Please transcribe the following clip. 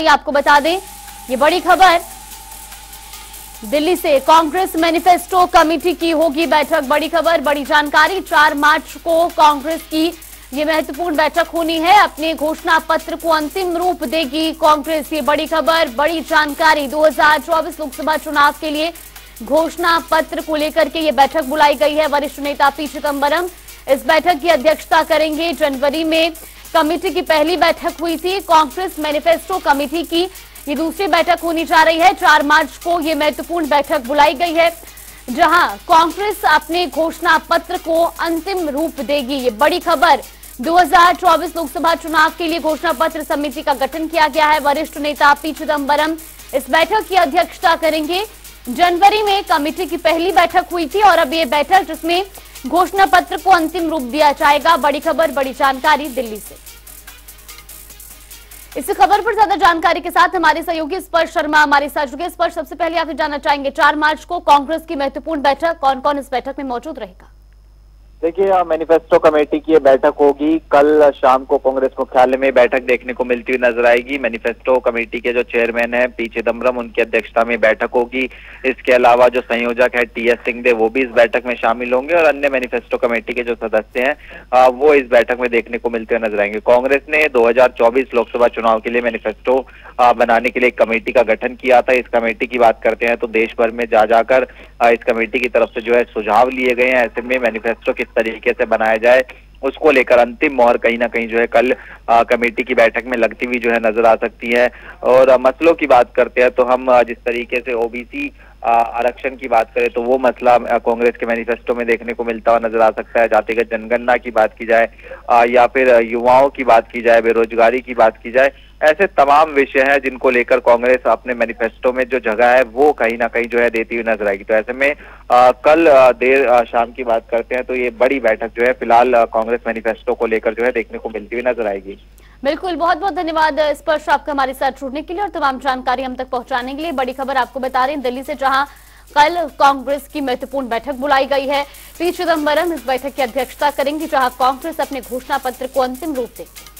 आपको बता दें ये बड़ी खबर दिल्ली से, कांग्रेस मैनिफेस्टो कमेटी की होगी बैठक। बड़ी खबर, बड़ी जानकारी, 4 मार्च को कांग्रेस की ये महत्वपूर्ण बैठक होनी है। अपने घोषणा पत्र को अंतिम रूप देगी कांग्रेस। ये बड़ी खबर, बड़ी जानकारी, 2024 लोकसभा चुनाव के लिए घोषणा पत्र को लेकर के ये बैठक बुलाई गई है। वरिष्ठ नेता पी चिदंबरम इस बैठक की अध्यक्षता करेंगे। जनवरी में कमेटी की पहली बैठक हुई थी, कांग्रेस मैनिफेस्टो कमेटी की ये दूसरी बैठक होने जा रही है। 4 मार्च को ये महत्वपूर्ण बैठक बुलाई गई है, जहां कांग्रेस अपने घोषणा पत्र को अंतिम रूप देगी। ये बड़ी खबर, 2024 लोकसभा चुनाव के लिए घोषणा पत्र समिति का गठन किया गया है। वरिष्ठ नेता पी चिदंबरम इस बैठक की अध्यक्षता करेंगे। जनवरी में कमेटी की पहली बैठक हुई थी और अब ये बैठक जिसमें घोषणा पत्र को अंतिम रूप दिया जाएगा। बड़ी खबर, बड़ी जानकारी दिल्ली से। इस खबर पर ज्यादा जानकारी के साथ हमारे सहयोगी स्पर्श शर्मा हमारे साथ जुड़े। स्पर्श, सबसे पहले आपसे जानना चाहेंगे, 4 मार्च को कांग्रेस की महत्वपूर्ण बैठक, कौन कौन इस बैठक में मौजूद रहेगा? देखिए, मैनिफेस्टो कमेटी की ये बैठक होगी। कल शाम को कांग्रेस मुख्यालय में बैठक देखने को मिलती हुई नजर आएगी। मैनिफेस्टो कमेटी के जो चेयरमैन हैं पी चिदंबरम, उनकी अध्यक्षता में बैठक होगी। इसके अलावा जो संयोजक है टी एस सिंहदेव, वो भी इस बैठक में शामिल होंगे और अन्य मैनिफेस्टो कमेटी के जो सदस्य हैं वो इस बैठक में देखने को मिलते हुए नजर आएंगे। कांग्रेस ने 2024 लोकसभा चुनाव के लिए मैनिफेस्टो बनाने के लिए एक कमेटी का गठन किया था। इस कमेटी की बात करते हैं तो देश भर में जाकर इस कमेटी की तरफ से जो है सुझाव लिए गए हैं। ऐसे में मैनिफेस्टो किस तरीके से बनाया जाए उसको लेकर अंतिम मोहर कहीं ना कहीं जो है कल कमेटी की बैठक में लगती हुई जो है नजर आ सकती है। और मसलों की बात करते हैं तो हम जिस तरीके से ओबीसी आरक्षण की बात करें तो वो मसला कांग्रेस के मैनिफेस्टो में देखने को मिलता हुआ नजर आ सकता है। जातिगत जनगणना की बात की जाए या फिर युवाओं की बात की जाए, बेरोजगारी की बात की जाए, ऐसे तमाम विषय हैं जिनको लेकर कांग्रेस अपने मैनिफेस्टो में जो जगह है वो कहीं ना कहीं जो है देती हुई नजर आएगी। तो ऐसे में कल देर शाम की बात करते हैं तो ये बड़ी बैठक जो है फिलहाल कांग्रेस मैनिफेस्टो को लेकर जो है देखने को मिलती हुई नजर आएगी। बिल्कुल, बहुत बहुत धन्यवाद स्पर्श आपका हमारे साथ जुड़ने के लिए और तमाम जानकारी हम तक पहुंचाने के लिए। बड़ी खबर आपको बता रहे हैं दिल्ली से, जहां कल कांग्रेस की महत्वपूर्ण बैठक बुलाई गई है। पी चिदंबरम इस बैठक की अध्यक्षता करेंगे, जहां कांग्रेस अपने घोषणा पत्र को अंतिम रूप देगी।